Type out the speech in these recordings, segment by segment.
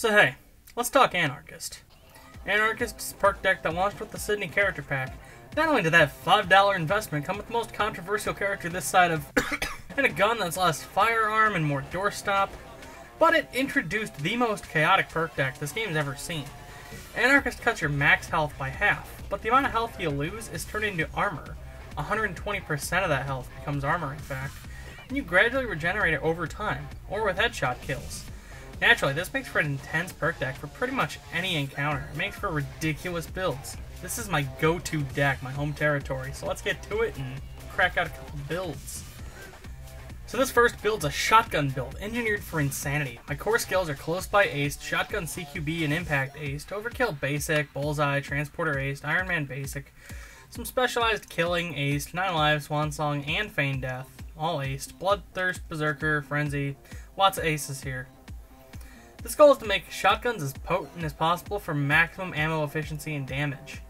So hey, let's talk Anarchist. Anarchist's perk deck that launched with the Sydney character pack. Not only did that $5 investment come with the most controversial character this side of and a gun that's less firearm and more doorstop, but it introduced the most chaotic perk deck this game's ever seen. Anarchist cuts your max health by half, but the amount of health you lose is turned into armor. 120% of that health becomes armor, in fact, and you gradually regenerate it over time, or with headshot kills. Naturally, this makes for an intense perk deck for pretty much any encounter. It makes for ridiculous builds. This is my go-to deck, my home territory, so let's get to it and crack out a couple builds. So this first build's a shotgun build, engineered for insanity. My core skills are close by aced, shotgun CQB and impact aced, overkill basic, bullseye, transporter aced, Iron Man basic, some specialized killing aced, 9 lives, swan song, and feign death, all aced, bloodthirst, berserker, frenzy, lots of aces here. This goal is to make shotguns as potent as possible for maximum ammo efficiency and damage.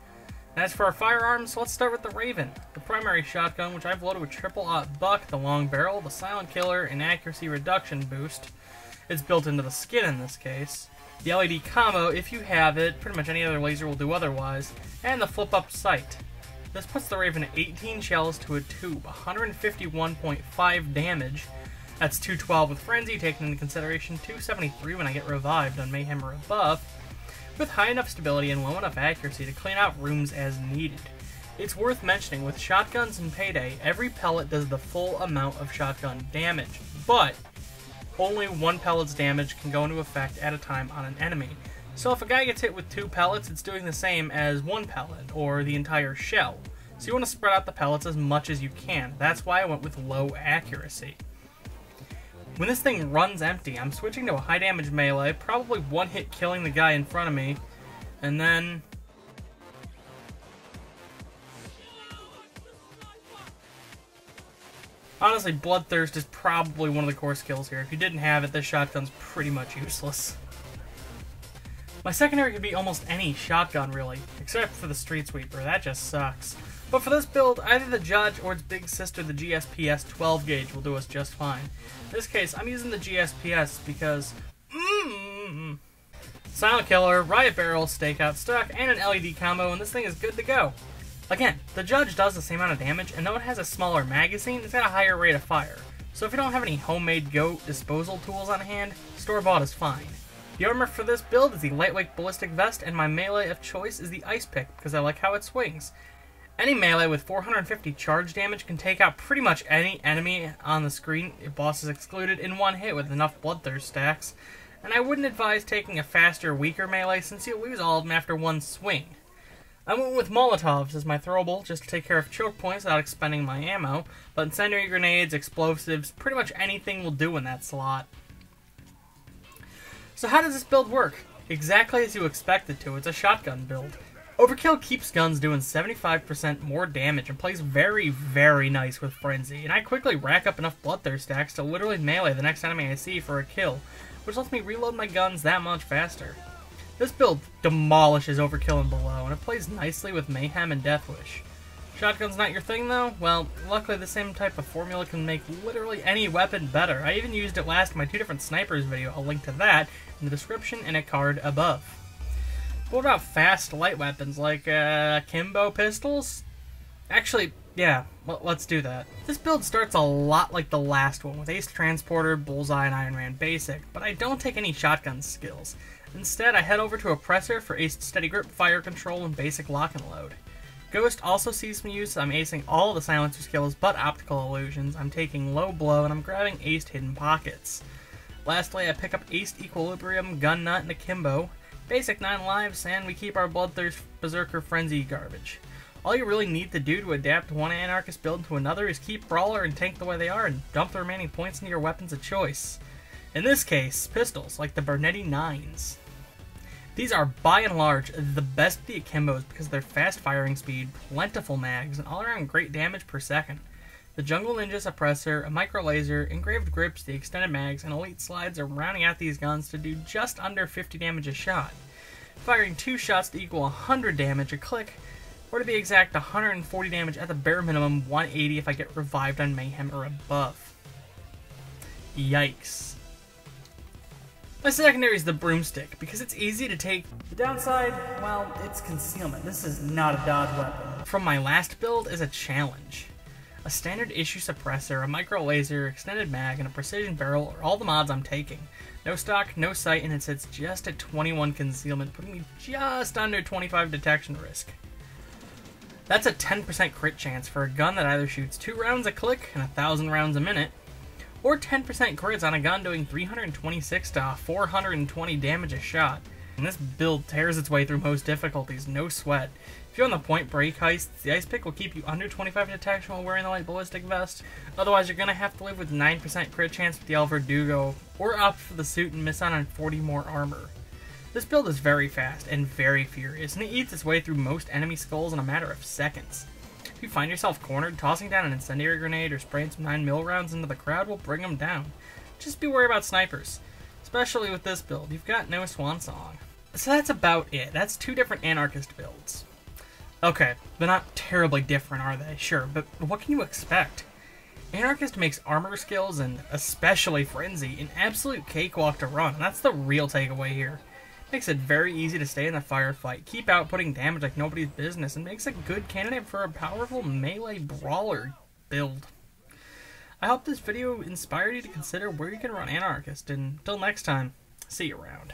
And as for our firearms, let's start with the Raven, the primary shotgun, which I've loaded with triple-aught buck, the long barrel, the silent killer, and accuracy reduction boost. It's built into the skin in this case. The LED combo, if you have it, pretty much any other laser will do otherwise, and the flip-up sight. This puts the Raven at 18 shells to a tube, 151.5 damage. That's 212 with Frenzy, taken into consideration, 273 when I get revived on Mayhem or above, with high enough stability and low enough accuracy to clean out rooms as needed. It's worth mentioning, with shotguns in Payday, every pellet does the full amount of shotgun damage, but only one pellet's damage can go into effect at a time on an enemy. So if a guy gets hit with 2 pellets, it's doing the same as 1 pellet, or the entire shell. So you want to spread out the pellets as much as you can. That's why I went with low accuracy. When this thing runs empty, I'm switching to a high damage melee, probably one hit killing the guy in front of me, and then... honestly, Bloodthirst is probably one of the core skills here. If you didn't have it, this shotgun's pretty much useless. My secondary could be almost any shotgun, really, except for the Street Sweeper. That just sucks. But for this build, either the Judge or its big sister, the GSPS 12 gauge, will do us just fine. In this case, I'm using the GSPS because silent killer, riot barrel, stakeout stuck, and an LED combo, and this thing is good to go. Again, the Judge does the same amount of damage, and though it has a smaller magazine, it's got a higher rate of fire. So if you don't have any homemade goat disposal tools on hand, store-bought is fine. The armor for this build is the lightweight ballistic vest, and my melee of choice is the ice pick because I like how it swings. Any melee with 450 charge damage can take out pretty much any enemy on the screen, if boss is excluded, in one hit with enough bloodthirst stacks, and I wouldn't advise taking a faster, weaker melee since you'll lose all of them after one swing. I went with Molotovs as my throwable just to take care of choke points without expending my ammo, but incendiary grenades, explosives, pretty much anything will do in that slot. So how does this build work? Exactly as you expect it to, it's a shotgun build. Overkill keeps guns doing 75% more damage and plays very, very nice with Frenzy, and I quickly rack up enough Bloodthirst stacks to literally melee the next enemy I see for a kill, which lets me reload my guns that much faster. This build demolishes Overkill and below, and it plays nicely with Mayhem and Deathwish. Shotgun's not your thing though? Well, luckily the same type of formula can make literally any weapon better. I even used it last in my 2 different snipers video, I'll link to that in the description and a card above. What about fast light weapons like akimbo pistols? Actually, yeah, let's do that. This build starts a lot like the last one, with Ace Transporter, Bullseye, and Iron Man Basic, but I don't take any shotgun skills. Instead, I head over to Oppressor for Ace Steady Grip, Fire Control, and Basic Lock and Load. Ghost also sees me use, so I'm acing all the silencer skills but optical illusions, I'm taking low blow, and I'm grabbing Aced Hidden Pockets. Lastly, I pick up Aced Equilibrium, Gun Nut, and Akimbo. Basic 9 lives, and we keep our Bloodthirst, Berserker, Frenzy garbage. All you really need to do to adapt one Anarchist build to another is keep Brawler and Tank the way they are and dump the remaining points into your weapons of choice. In this case, pistols, like the Bernetti 9s. These are by and large the best of the Akimbos because of their fast firing speed, plentiful mags, and all around great damage per second. The Jungle Ninja's Oppressor, a Micro Laser, Engraved Grips, the Extended Mags, and Elite Slides are rounding out these guns to do just under 50 damage a shot. Firing 2 shots to equal 100 damage a click, or to be exact 140 damage at the bare minimum, 180 if I get revived on Mayhem or above. Yikes. My secondary is the broomstick, because it's easy to take. The downside, well, it's concealment. This is not a dodge weapon. From my last build is a challenge. A standard issue suppressor, a micro laser, extended mag, and a precision barrel are all the mods I'm taking. No stock, no sight, and it sits just at 21 concealment, putting me just under 25 detection risk. That's a 10% crit chance for a gun that either shoots 2 rounds a click and 1,000 rounds a minute, or 10% crits on a gun doing 326 to 420 damage a shot. And this build tears its way through most difficulties, no sweat. If you're on the Point Break heists, the ice pick will keep you under 25 detection while wearing the light ballistic vest. Otherwise, you're going to have to live with 9% crit chance with the Alverdugo, or opt for the suit and miss out on 40 more armor. This build is very fast and very furious, and it eats its way through most enemy skulls in a matter of seconds. If you find yourself cornered, tossing down an incendiary grenade or spraying some 9mm rounds into the crowd will bring them down. Just be wary about snipers. Especially with this build, you've got no swan song. So that's about it. That's 2 different anarchist builds. Okay, they're not terribly different, are they? Sure, but what can you expect? Anarchist makes armor skills, and especially frenzy, an absolute cakewalk to run, and that's the real takeaway here. It makes it very easy to stay in the firefight, keep outputting damage like nobody's business, and makes a good candidate for a powerful melee brawler build. I hope this video inspired you to consider where you can run anarchist, and until next time, see you around.